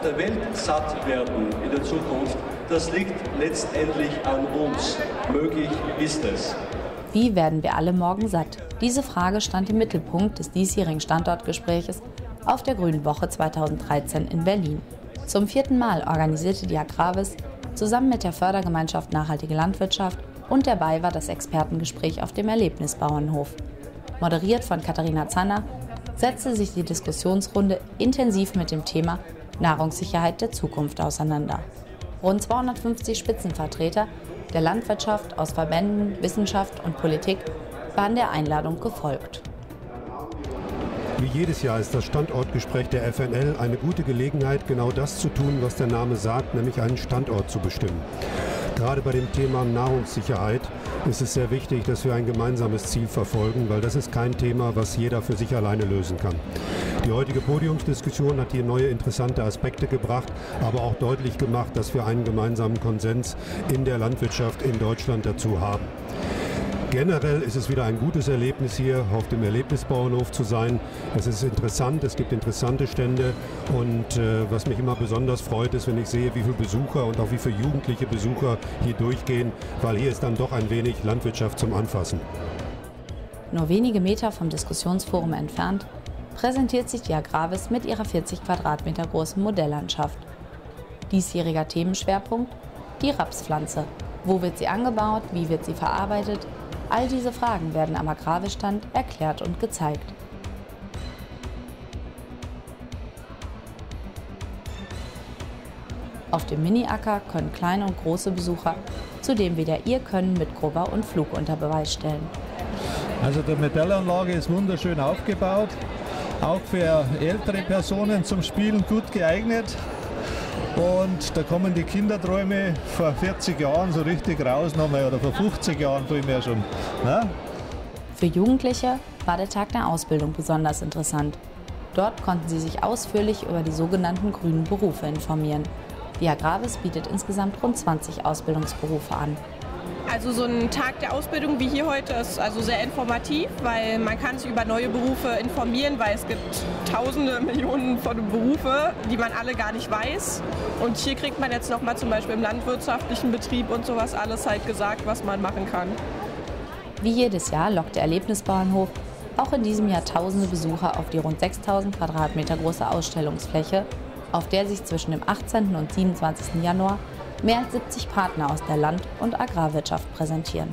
auf der Welt satt werden in der Zukunft, das liegt letztendlich an uns. Möglich ist es. Wie werden wir alle morgen satt? Diese Frage stand im Mittelpunkt des diesjährigen Standortgespräches auf der Grünen Woche 2013 in Berlin. Zum 4. Mal organisierte die AGRAVIS zusammen mit der Fördergemeinschaft Nachhaltige Landwirtschaft und dabei war das Expertengespräch auf dem Erlebnisbauernhof. Moderiert von Katharina Zanner setzte sich die Diskussionsrunde intensiv mit dem Thema Nahrungssicherheit der Zukunft auseinander. Rund 250 Spitzenvertreter der Landwirtschaft aus Verbänden, Wissenschaft und Politik waren der Einladung gefolgt. Wie jedes Jahr ist das Standortgespräch der FNL eine gute Gelegenheit, genau das zu tun, was der Name sagt, nämlich einen Standort zu bestimmen. Gerade bei dem Thema Nahrungssicherheit ist es sehr wichtig, dass wir ein gemeinsames Ziel verfolgen, weil das ist kein Thema, was jeder für sich alleine lösen kann. Die heutige Podiumsdiskussion hat hier neue interessante Aspekte gebracht, aber auch deutlich gemacht, dass wir einen gemeinsamen Konsens in der Landwirtschaft in Deutschland dazu haben. Generell ist es wieder ein gutes Erlebnis, hier auf dem Erlebnisbauernhof zu sein. Es ist interessant, es gibt interessante Stände und was mich immer besonders freut, ist, wenn ich sehe, wie viele Besucher und auch wie viele jugendliche Besucher hier durchgehen, weil hier ist dann doch ein wenig Landwirtschaft zum Anfassen. Nur wenige Meter vom Diskussionsforum entfernt präsentiert sich die AGRAVIS mit ihrer 40 Quadratmeter großen Modelllandschaft. Diesjähriger Themenschwerpunkt: die Rapspflanze. Wo wird sie angebaut, wie wird sie verarbeitet? All diese Fragen werden am AGRAVIS-Stand erklärt und gezeigt. Auf dem Mini-Acker können kleine und große Besucher zudem wieder ihr Können mit Grubber und Flug unter Beweis stellen. Also die Modellanlage ist wunderschön aufgebaut, auch für ältere Personen zum Spielen gut geeignet. Und da kommen die Kinderträume vor 40 Jahren so richtig raus, oder vor 50 Jahren vielmehr schon. Na? Für Jugendliche war der Tag der Ausbildung besonders interessant. Dort konnten sie sich ausführlich über die sogenannten grünen Berufe informieren. Die AGRAVIS bietet insgesamt rund 20 Ausbildungsberufe an. Also so ein Tag der Ausbildung wie hier heute ist also sehr informativ, weil man kann sich über neue Berufe informieren, weil es gibt tausende, Millionen von Berufe, die man alle gar nicht weiß. Und hier kriegt man jetzt nochmal zum Beispiel im landwirtschaftlichen Betrieb und sowas alles halt gesagt, was man machen kann. Wie jedes Jahr lockt der Erlebnisbauernhof auch in diesem Jahr tausende Besucher auf die rund 6000 Quadratmeter große Ausstellungsfläche, auf der sich zwischen dem 18. und 27. Januar mehr als 70 Partner aus der Land- und Agrarwirtschaft präsentieren.